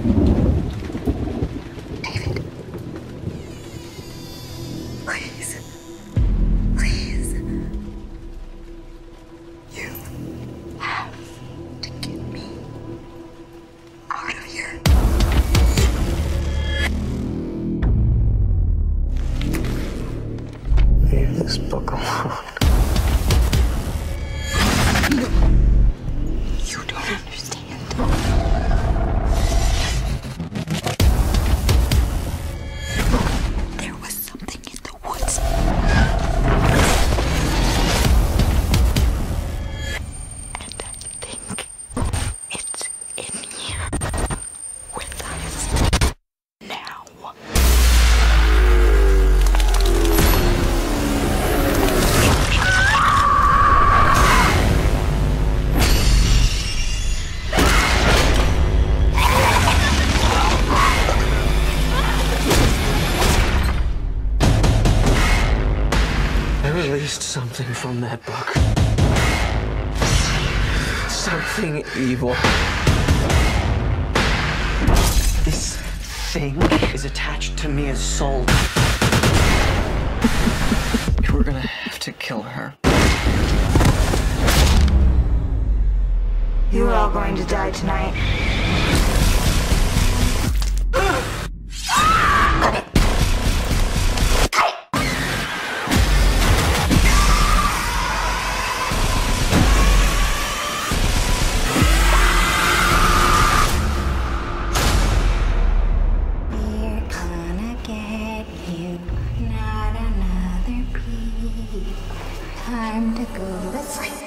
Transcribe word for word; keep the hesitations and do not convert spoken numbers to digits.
David. Please. Please. You have to get me out of here. Leave this book alone. Released something from that book. Something evil. This thing is attached to Mia's soul. We're gonna have to kill her. You're all going to die tonight. Time to go to sleep.